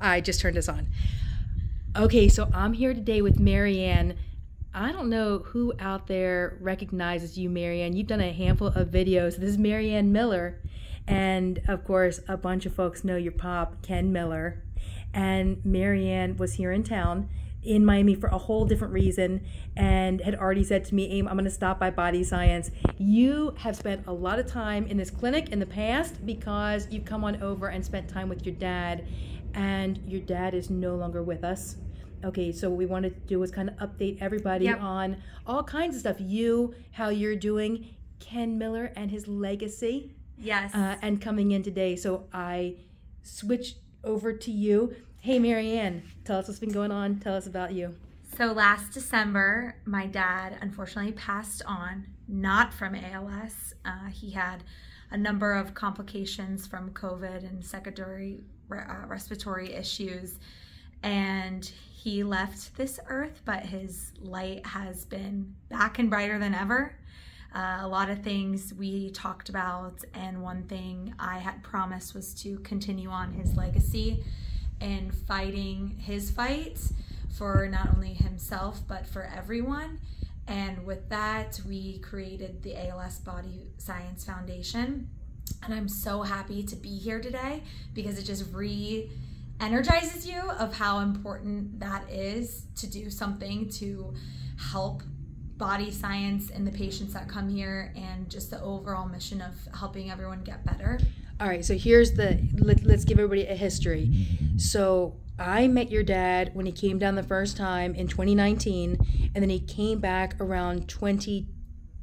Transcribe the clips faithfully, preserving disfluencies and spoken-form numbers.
I just turned us on. Okay, so I'm here today with Mary Ann. I don't know who out there recognizes you, Mary Ann. You've done a handful of videos. This is Mary Ann Miller. And of course, a bunch of folks know your pop, Ken Miller. And Mary Ann was here in town in Miami for a whole different reason and had already said to me, Amy, I'm gonna stop by Body Science. You have spent a lot of time in this clinic in the past because you've come on over and spent time with your dad, and your dad is no longer with us. Okay, so what we wanted to do was kind of update everybody yep. on all kinds of stuff. You, how you're doing, Ken Miller and his legacy. Yes. Uh, and coming in today, so I switched over to you. Hey, Mary Ann, tell us what's been going on. Tell us about you. So last December, my dad unfortunately passed on, not from A L S. Uh, he had a number of complications from COVID and secondary re uh, respiratory issues, and he left this earth, but his light has been back and brighter than ever. Uh, a lot of things we talked about, and one thing I had promised was to continue on his legacy and fighting his fight for not only himself but for everyone. And with that, we created the A L S Body Science Foundation, and I'm so happy to be here today because it just re-energizes you of how important that is to do something to help body science and the patients that come here, and just the overall mission of helping everyone get better. All right, so here's the, let, let's give everybody a history. So I met your dad when he came down the first time in twenty nineteen, and then he came back around twenty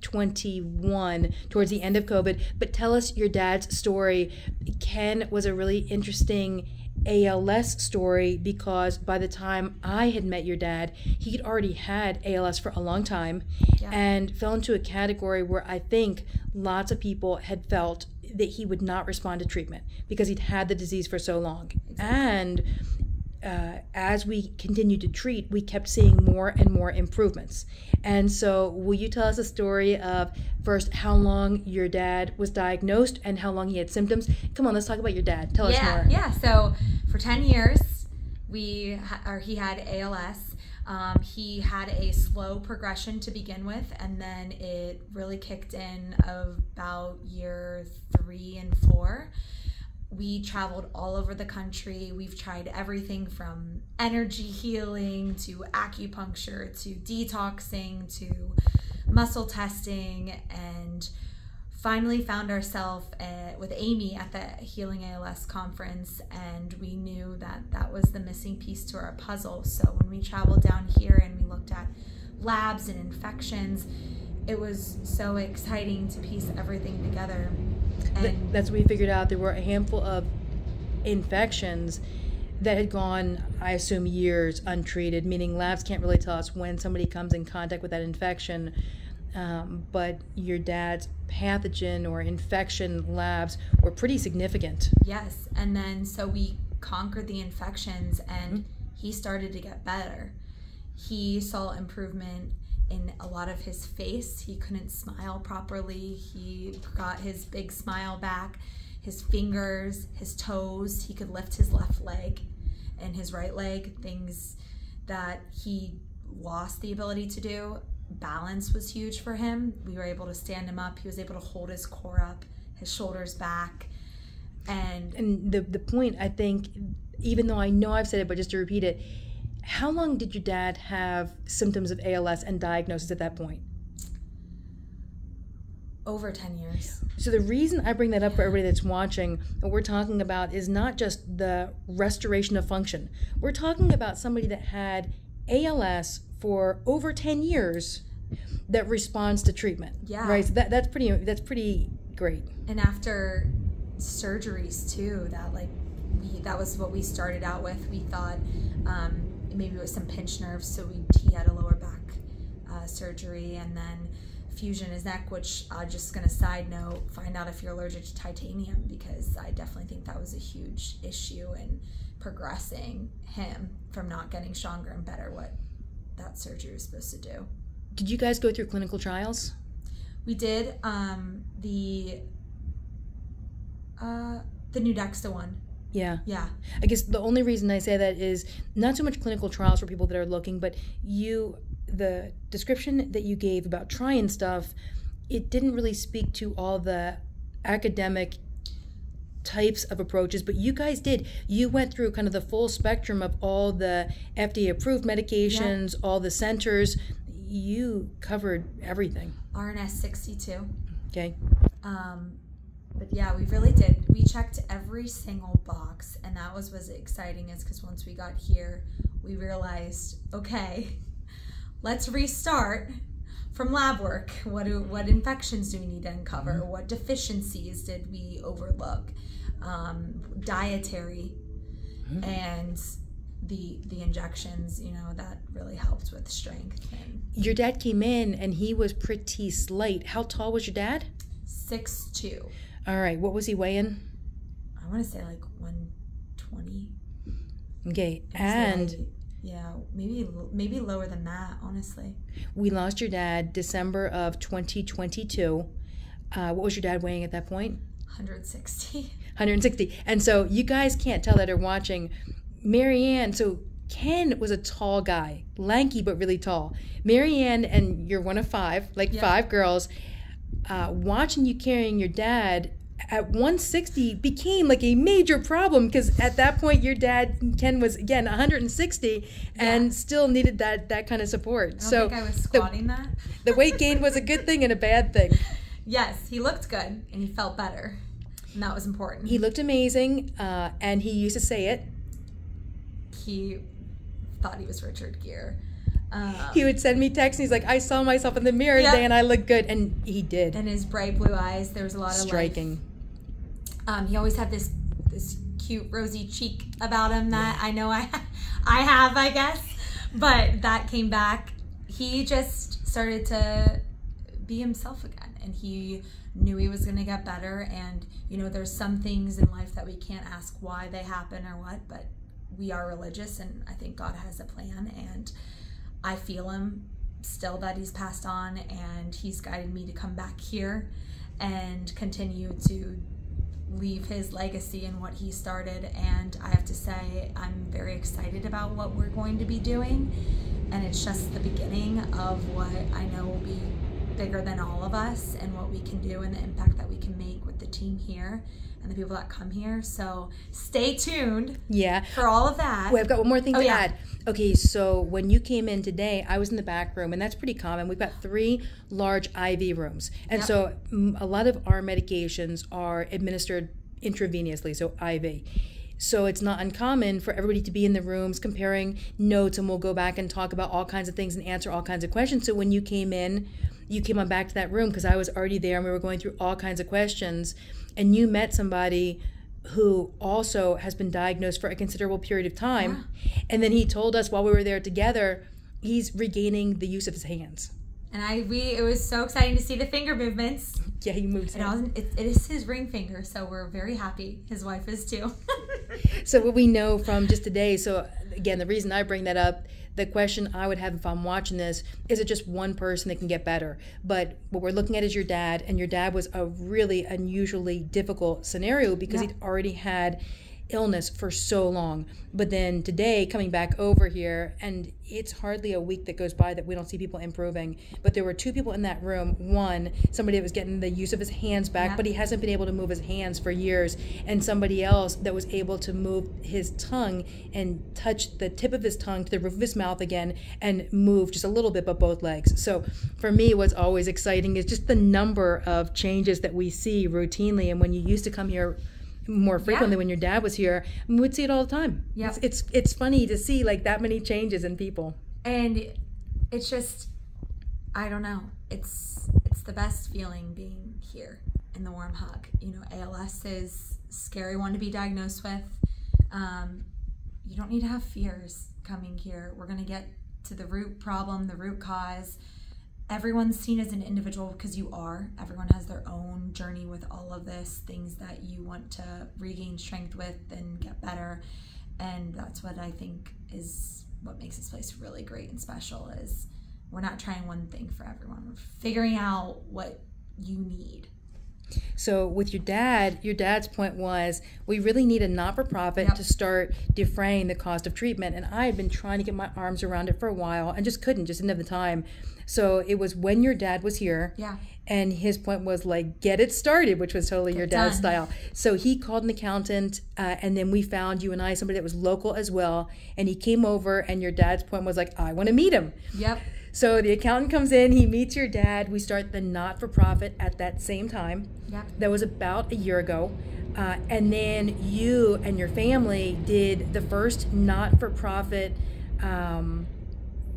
twenty-one towards the end of COVID. But tell us your dad's story. Ken was a really interesting A L S story because by the time I had met your dad, he'd already had A L S for a long time yeah. and fell into a category where I think lots of people had felt that he would not respond to treatment because he'd had the disease for so long. Exactly. And uh, as we continued to treat, we kept seeing more and more improvements. And so will you tell us a story of first how long your dad was diagnosed and how long he had symptoms? Come on, let's talk about your dad. Tell yeah, us more. Yeah, so for ten years, we or he had A L S. Um, he had a slow progression to begin with, and then it really kicked in about year three and four. We traveled all over the country. We've tried everything from energy healing to acupuncture to detoxing to muscle testing, and finally found ourselves with Amy at the Healing A L S Conference, and we knew that that was the missing piece to our puzzle. So when we traveled down here and we looked at labs and infections, it was so exciting to piece everything together. And that's when we figured out there were a handful of infections that had gone, I assume, years untreated, meaning labs can't really tell us when somebody comes in contact with that infection. Um, but your dad's pathogen or infection labs were pretty significant. Yes, and then so we conquered the infections, and mm-hmm. he started to get better. He saw improvement in a lot of his face. He couldn't smile properly. He got his big smile back, his fingers, his toes. He could lift his left leg and his right leg, things that he lost the ability to do. Balance was huge for him. We were able to stand him up. He was able to hold his core up, his shoulders back. And and the, the point, I think, even though I know I've said it, but just to repeat it, how long did your dad have symptoms of A L S and diagnosis at that point? Over ten years. So the reason I bring that up for everybody that's watching, what we're talking about is not just the restoration of function. We're talking about somebody that had A L S for over ten years that responds to treatment. Yeah. Right. So that, that's pretty that's pretty great. And after surgeries too, that like we that was what we started out with. We thought um, maybe it was some pinched nerves, so we he had a lower back uh, surgery, and then fusion his neck, which I'm uh, just gonna side note, find out if you're allergic to titanium, because I definitely think that was a huge issue in progressing him from not getting stronger and better what that surgery was supposed to do. Did you guys go through clinical trials? We did. Um, the uh, the Nudexta one. Yeah. Yeah. I guess the only reason I say that is not so much clinical trials for people that are looking, but you, the description that you gave about trying stuff, it didn't really speak to all the academic types of approaches, but you guys did. You went through kind of the full spectrum of all the F D A approved medications, yeah. all the centers. You covered everything. R N S sixty-two. Okay. Um, but yeah, we really did. We checked every single box, and that was what's exciting, is because once we got here, we realized, okay, let's restart from lab work. What do, what infections do we need to uncover? What deficiencies did we overlook? Um, dietary mm-hmm. and the the injections, you know, that really helped with strength. And your dad came in and he was pretty slight. How tall was your dad? six two. All right. What was he weighing? I want to say like one twenty. Okay. And... Like, yeah, maybe maybe lower than that, honestly. We lost your dad December of twenty twenty-two. Uh, what was your dad weighing at that point? one hundred sixty. one hundred sixty. And so you guys can't tell that are watching. Mary Ann, so Ken was a tall guy, lanky but really tall. Mary Ann, and you're one of five, like yep. five girls. Uh, watching you carrying your dad at one sixty became like a major problem, because at that point your dad Ken was again one hundred sixty and yeah. still needed that that kind of support. I don't so think I was squatting the, that. The weight gain was a good thing and a bad thing. Yes, he looked good and he felt better, and that was important. He looked amazing, uh, and he used to say it. He thought he was Richard Gere. Um, he would send me texts. He's like, I saw myself in the mirror yeah. today and I look good. And he did. And his bright blue eyes, there was a lot of striking. Life. Um, he always had this this cute rosy cheek about him that yeah. I know I, I have, I guess. But that came back. He just started to be himself again. And he knew he was going to get better. And, you know, there's some things in life that we can't ask why they happen or what. But we are religious, and I think God has a plan. And I feel him still that he's passed on, and he's guided me to come back here and continue to leave his legacy and what he started. And I have to say, I'm very excited about what we're going to be doing. And it's just the beginning of what I know will be bigger than all of us, and what we can do and the impact that we can make with the team here and the people that come here. So stay tuned yeah. for all of that. Wait, I've got one more thing oh, to yeah. add. Okay, so when you came in today, I was in the back room, and that's pretty common. We've got three large I V rooms. And yep. so a lot of our medications are administered intravenously, so I V. So it's not uncommon for everybody to be in the rooms comparing notes, and we'll go back and talk about all kinds of things and answer all kinds of questions. So when you came in, you came on back to that room because I was already there, and we were going through all kinds of questions. And you met somebody who also has been diagnosed for a considerable period of time. Yeah. And then he told us while we were there together, he's regaining the use of his hands. And I, we, it was so exciting to see the finger movements. Yeah, he moved. And I was, it, it is his ring finger, so we're very happy. His wife is too. So what we know from just today, so again, the reason I bring that up, the question I would have if I'm watching this, is it just one person that can get better? But what we're looking at is your dad, and your dad was a really unusually difficult scenario because yeah. he'd already had illness for so long. But then today, coming back over here, and it's hardly a week that goes by that we don't see people improving. But there were two people in that room. One, somebody that was getting the use of his hands back, yeah. but he hasn't been able to move his hands for years. And somebody else that was able to move his tongue and touch the tip of his tongue to the roof of his mouth again and move just a little bit, but both legs. So for me, what's always exciting is just the number of changes that we see routinely. And when you used to come here more frequently yeah. when your dad was here, we would see it all the time. Yeah. It's, it's it's funny to see like that many changes in people. And it's just, I don't know, it's it's the best feeling being here in the warm hug. You know, A L S is a scary one to be diagnosed with. Um, you don't need to have fears coming here. We're gonna get to the root problem, the root cause. Everyone's seen as an individual because you are. Everyone has their own journey with all of this, things that you want to regain strength with and get better. And that's what I think is what makes this place really great and special, is we're not trying one thing for everyone. We're figuring out what you need. So with your dad, your dad's point was, we really need a not-for-profit yep. to start defraying the cost of treatment. And I had been trying to get my arms around it for a while and just couldn't, just didn't have the time. So it was when your dad was here. Yeah. And his point was like, get it started, which was totally get your dad's done. style. So he called an accountant, uh, and then we found you and I, somebody that was local as well. And he came over, and your dad's point was like, I want to meet him. Yep. So the accountant comes in, he meets your dad. We start the not-for-profit at that same time. Yep. That was about a year ago. Uh, and then you and your family did the first not-for-profit, um,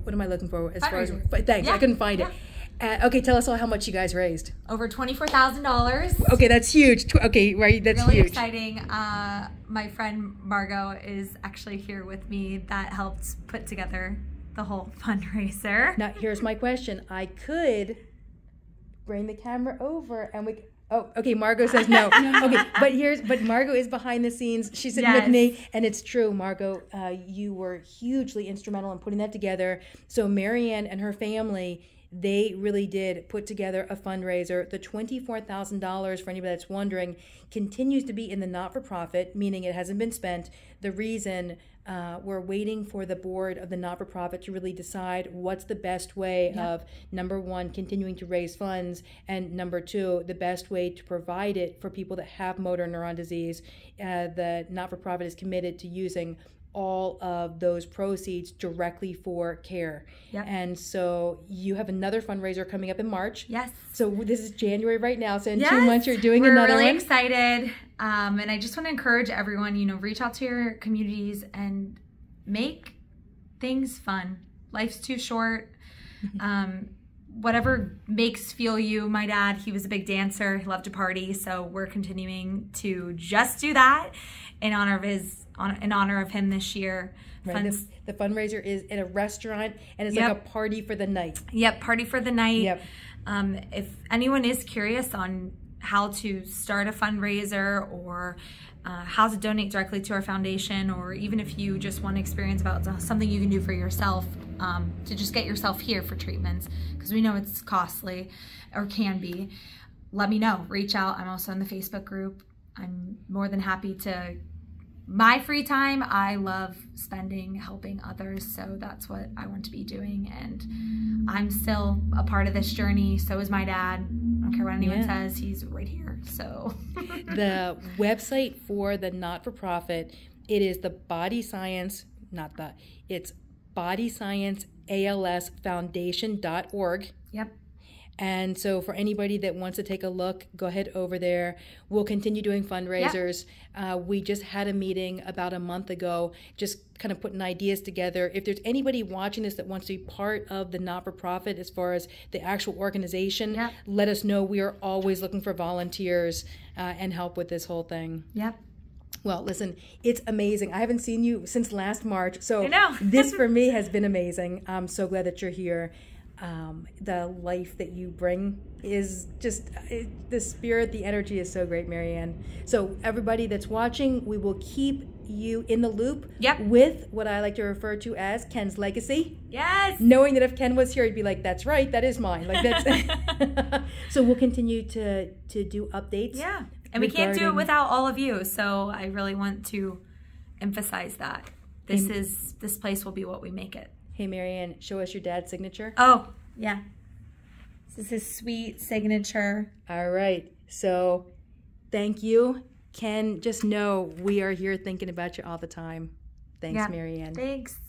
what am I looking for as far as, thanks, yeah. I couldn't find yeah. it. Uh, okay, tell us all how much you guys raised. Over twenty-four thousand dollars. Okay, that's huge. Okay, right, that's really huge. Really exciting. Uh, my friend Margo is actually here with me. That helped put together the whole fundraiser. Now, here's my question. I could bring the camera over and we... Oh, okay, Margo says no. no. Okay, but here's, but Margo is behind the scenes. She's sitting yes. with me, and it's true, Margo, uh, you were hugely instrumental in putting that together. So Mary Ann and her family, they really did put together a fundraiser. The twenty-four thousand dollars, for anybody that's wondering, continues to be in the not-for-profit, meaning it hasn't been spent. The reason uh, we're waiting for the board of the not-for-profit to really decide what's the best way yeah. of, number one, continuing to raise funds, and number two, the best way to provide it for people that have motor neuron disease. Uh, the not-for-profit is committed to using all of those proceeds directly for care. Yep. And so you have another fundraiser coming up in March. Yes. So this is January right now. So in yes. two months you're doing We're another really one. We're really excited. Um, and I just want to encourage everyone, you know, reach out to your communities and make things fun. Life's too short. Um, whatever makes feel you. My dad, he was a big dancer. He loved to party. So we're continuing to just do that in honor of his, on, in honor of him this year. Right. The, the fundraiser is at a restaurant, and it's yep. like a party for the night. Yep, party for the night. Yep. Um, if anyone is curious on how to start a fundraiser or uh, how to donate directly to our foundation, or even if you just want to experience about something you can do for yourself, um, to just get yourself here for treatments, because we know it's costly or can be, let me know. Reach out. I'm also in the Facebook group. I'm more than happy to. My free time, I love spending helping others, so that's what I want to be doing, and I'm still a part of this journey. So is my dad. I don't care what anyone yeah. says, he's right here. So the website for the not-for-profit, it is the Body Science, not the, it's Body Science A L S Foundation dot org. Yep. And so for anybody that wants to take a look, go ahead over there. We'll continue doing fundraisers. Yep. Uh, we just had a meeting about a month ago, just kind of putting ideas together. If there's anybody watching this that wants to be part of the not-for-profit as far as the actual organization, yep. let us know. We are always looking for volunteers uh, and help with this whole thing. Yep. Well, listen, it's amazing. I haven't seen you since last March. So I know. This for me has been amazing. I'm so glad that you're here. Um, the life that you bring is just it, the spirit, the energy is so great, Mary Ann. So everybody that's watching, we will keep you in the loop yep. with what I like to refer to as Ken's legacy. Yes. Knowing that if Ken was here, he'd be like, "That's right, that is mine." Like that's. So we'll continue to to do updates. Yeah, and we can't do it without all of you. So I really want to emphasize that this Amen. is this place will be what we make it. Hey, Mary Ann, show us your dad's signature. Oh, yeah. This is his sweet signature. All right. So thank you. Ken, just know we are here thinking about you all the time. Thanks, yeah. Mary Ann. Thanks.